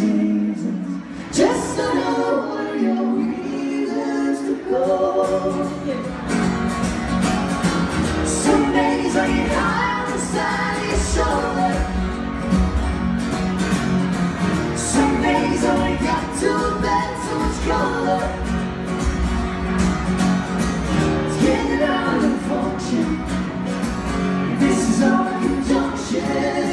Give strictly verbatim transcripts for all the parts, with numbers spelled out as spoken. seasons, just to know what are your reasons to go. Some days I get high beside your shoulder. Some days I wake up to bed so much colder. It's getting out of function. This is all conjunction.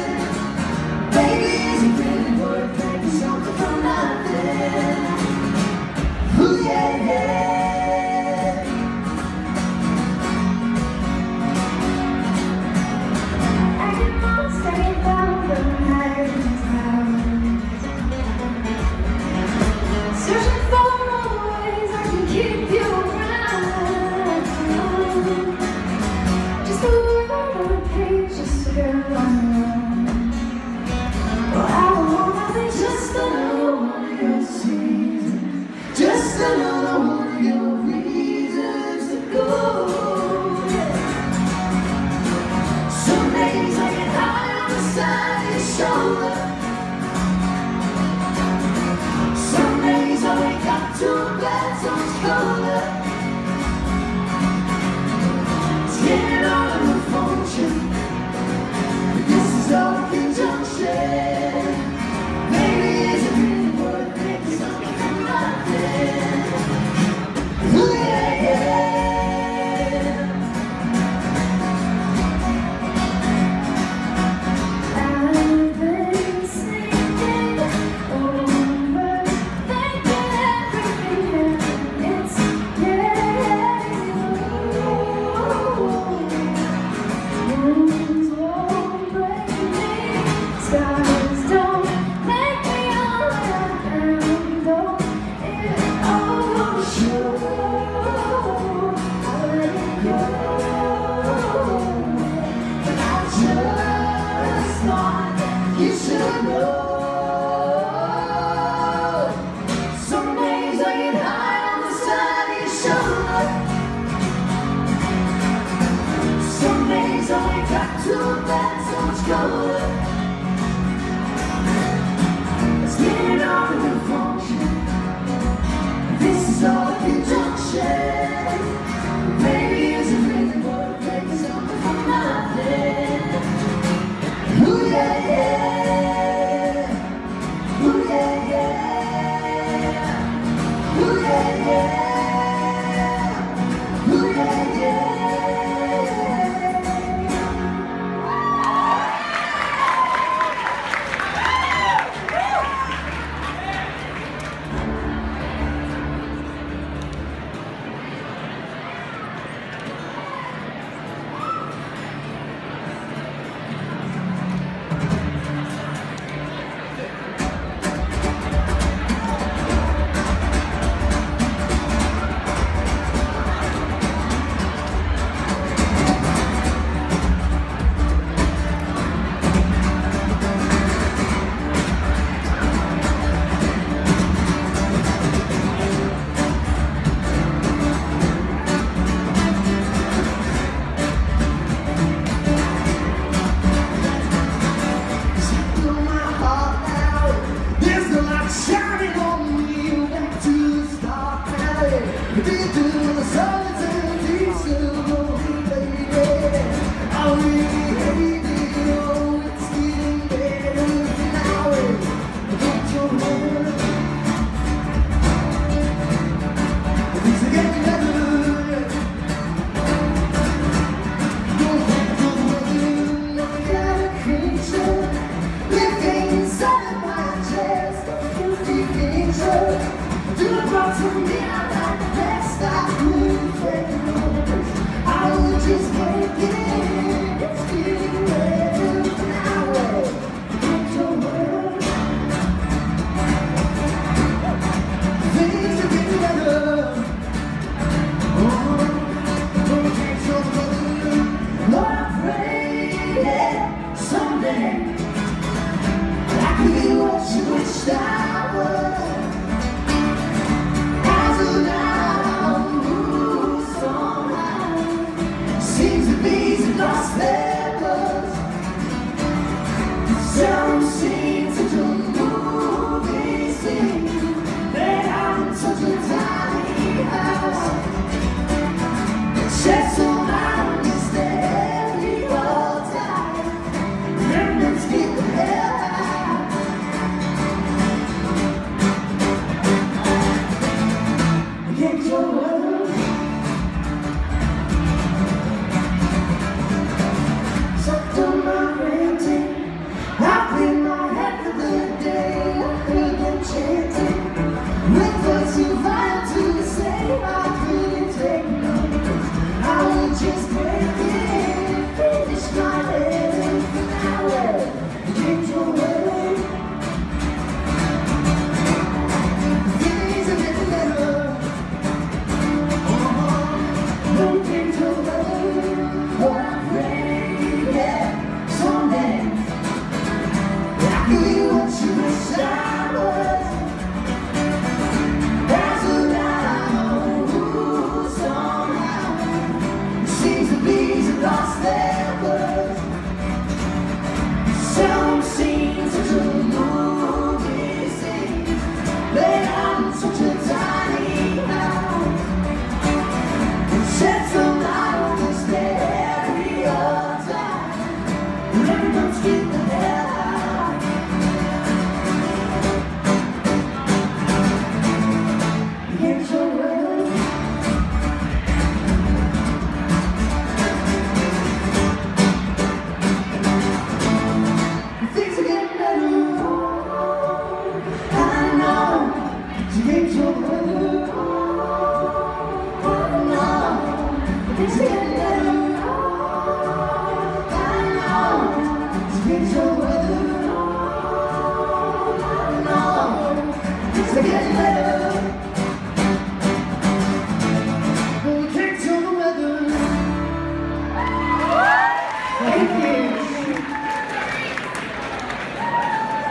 Don't seem to do moving.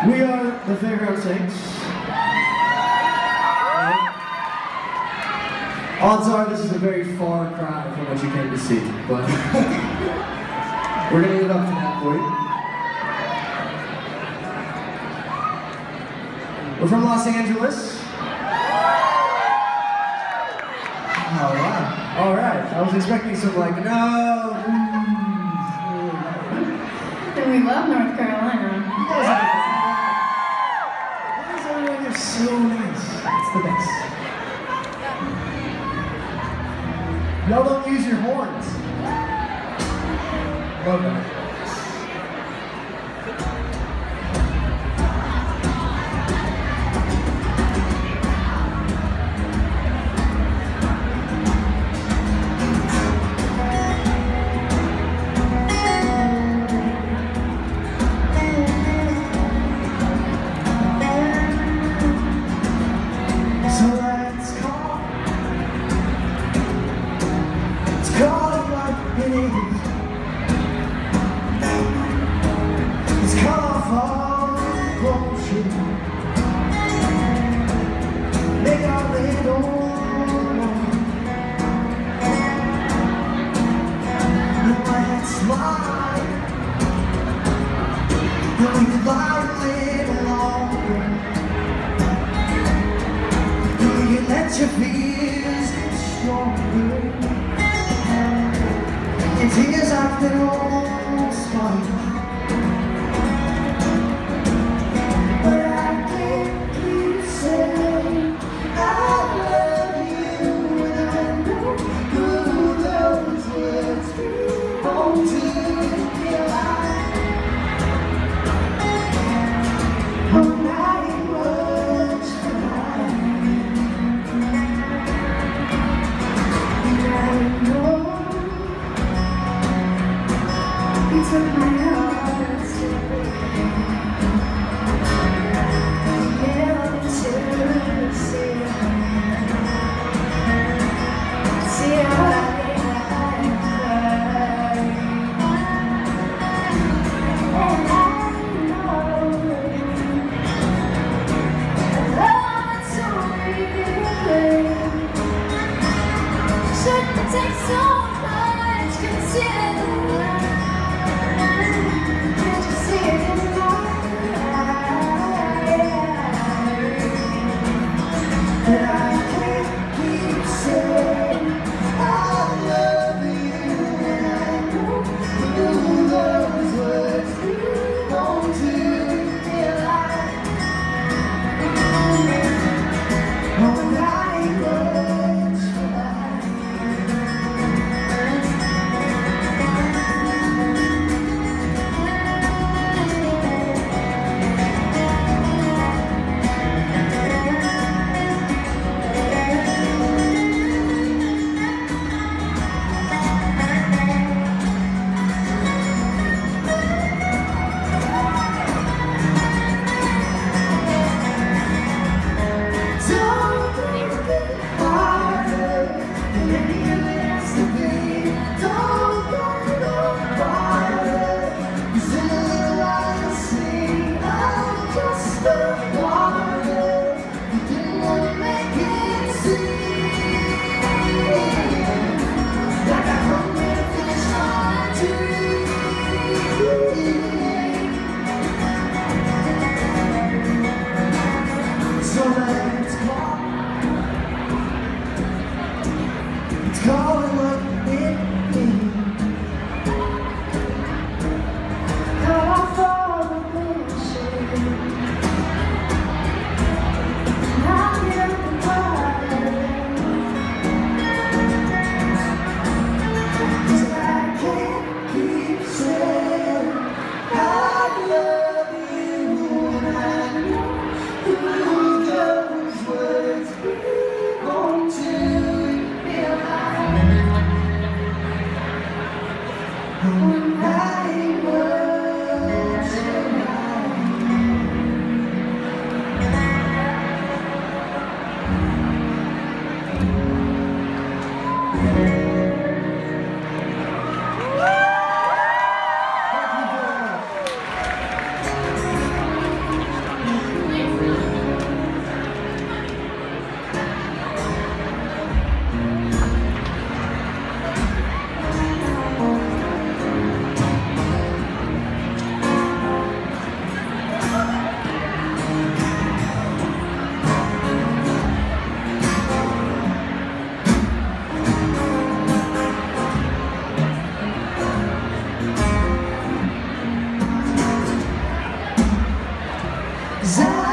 We are the Fairground Saints. Yeah. Odds are this is a very far cry from what you came to see, but we're going to get up to that point. We're from Los Angeles. Oh, wow. All right. I was expecting some like, no. And we love North Carolina. So nice. It's the best. Y'all don't use your horns. Love that. Your fears get stronger, and tears after all smile. But I can't keep saying I love you, and I know through those words we won't be alive. I'm not I know Let's go.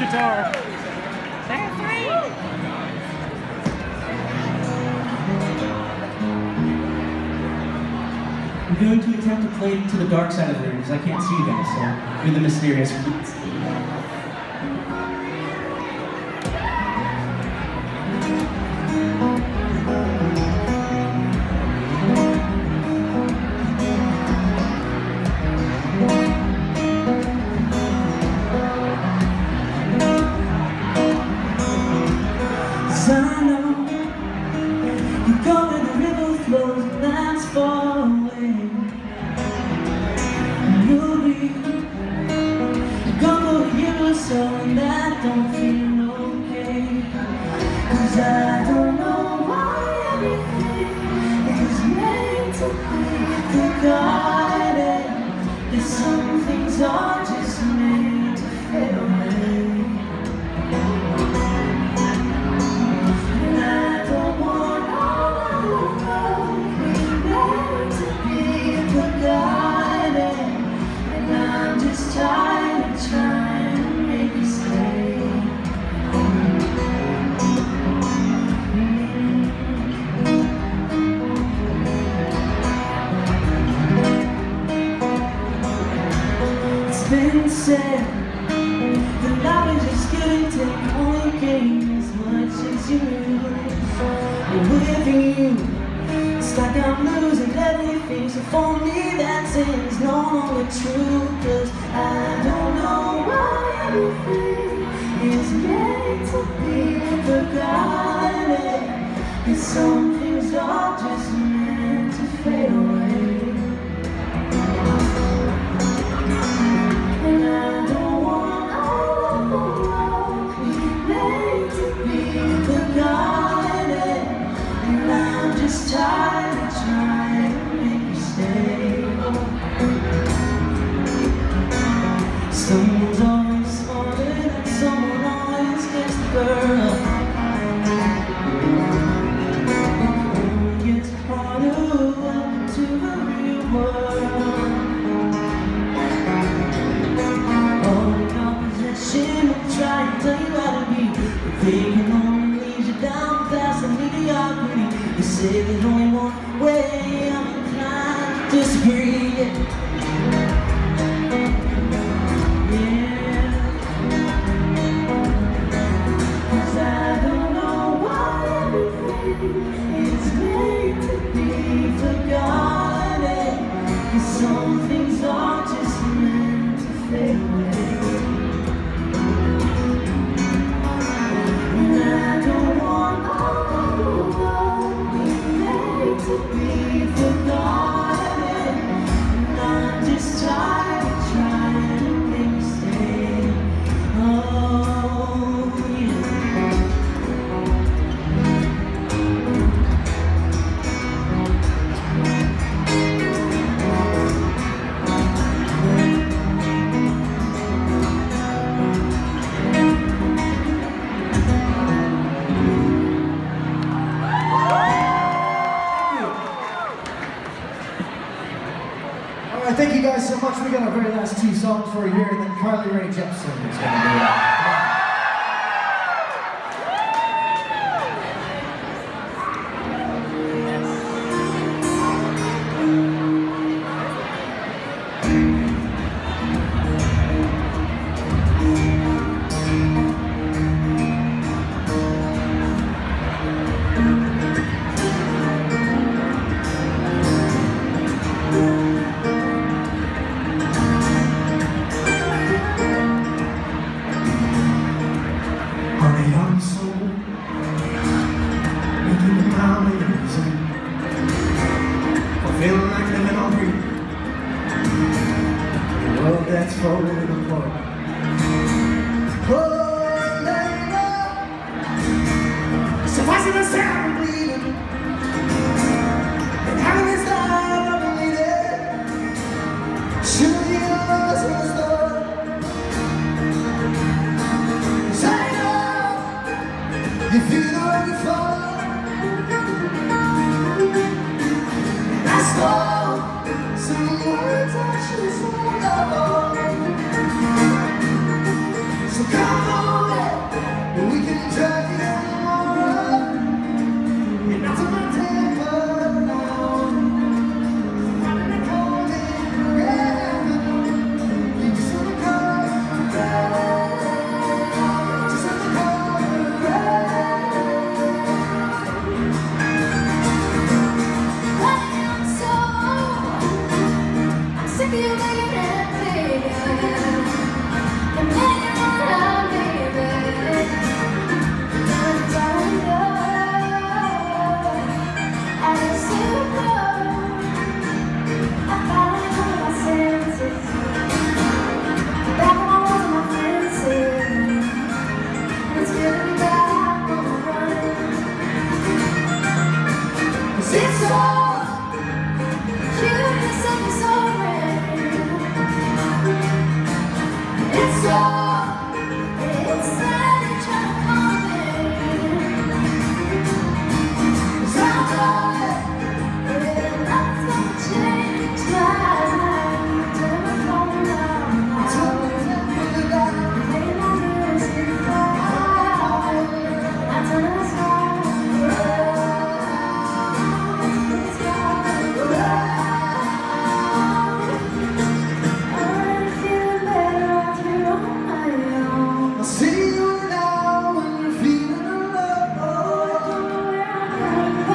Guitar. We're going to attempt to play to the dark side of the room because I can't see you guys, so do the mysterious ones. Go! living. It's like I'm losing everything. So for me that thing's no longer true, 'cause I don't know why everything is meant to be forgotten, and some things are just meant to fade away. And I don't want all of the world meant to be forgotten, and I'm just tired of trying to make you stay. Oh. Someone's always smarter and someone always gets the girl. Thinking only leads you down fast and mediocrity. You say there's only one way, I'm inclined to disagree. Yeah, 'cause I don't know why everything is made to be forgotten, 'cause some things are just meant to fade away. To be forgotten, and I'm just tired of trying to make you stay. Oh, thank you guys so much. We got our very last two songs for you here, and then Carly Rae Jepsen is going to do see you now when you're feeling alone.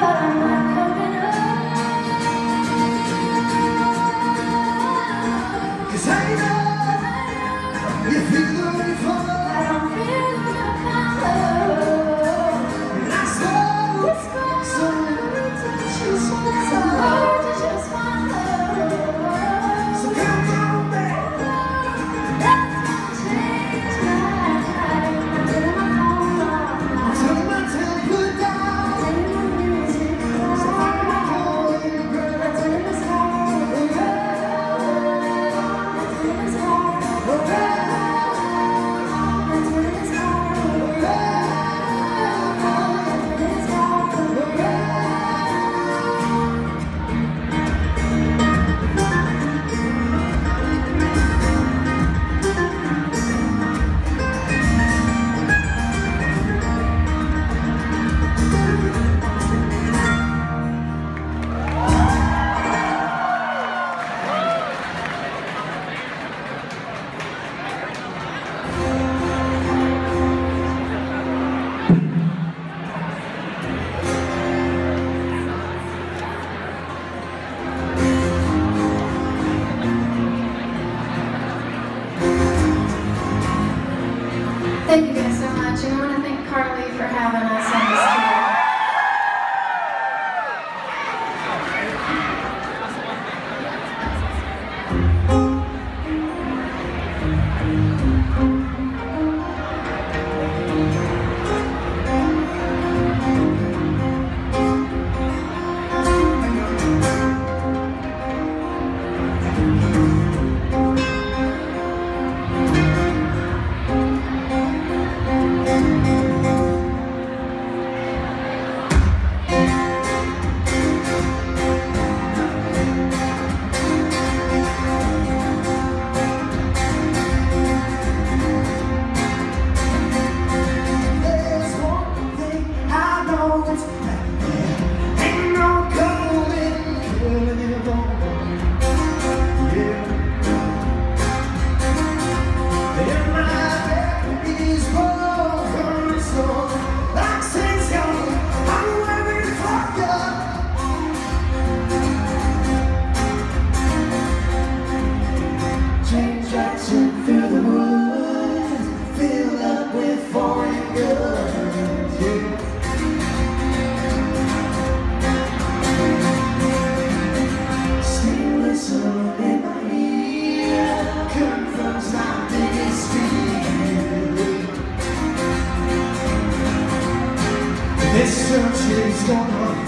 summer.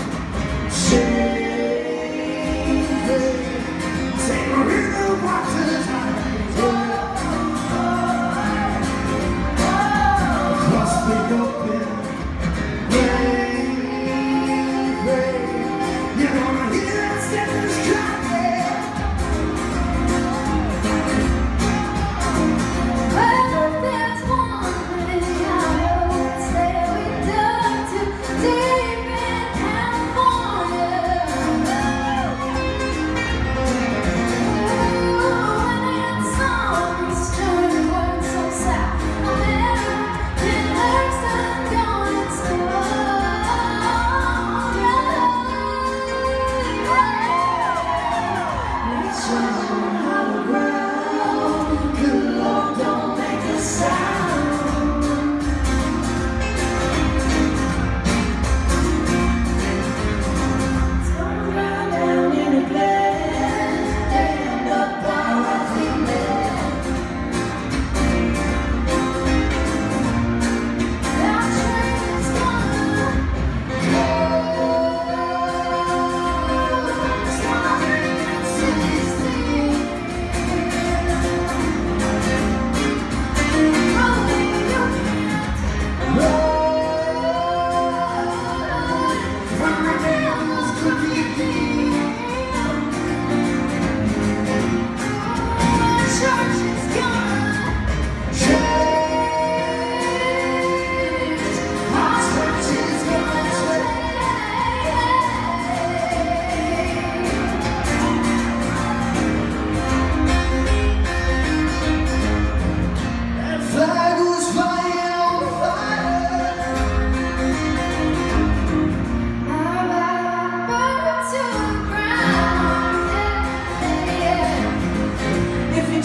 Save me, save me the waters I enjoy. Cross the open.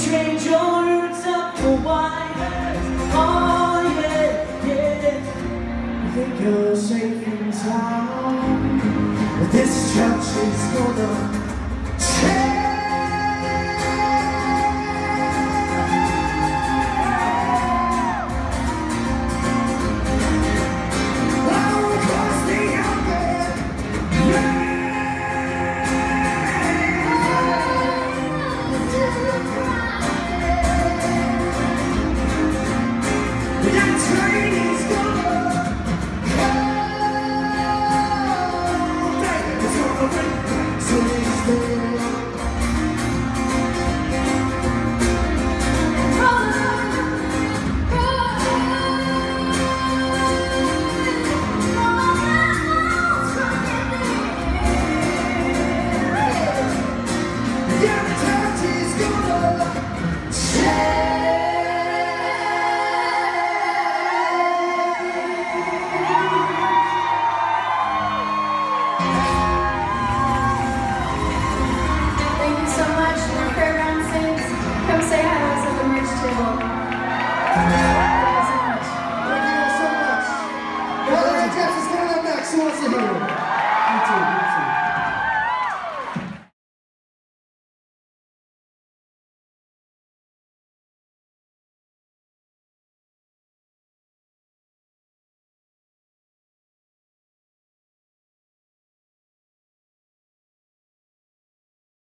Change your roots up for wires. Oh yeah, yeah. I think you're safe in town, but this church is gonna change.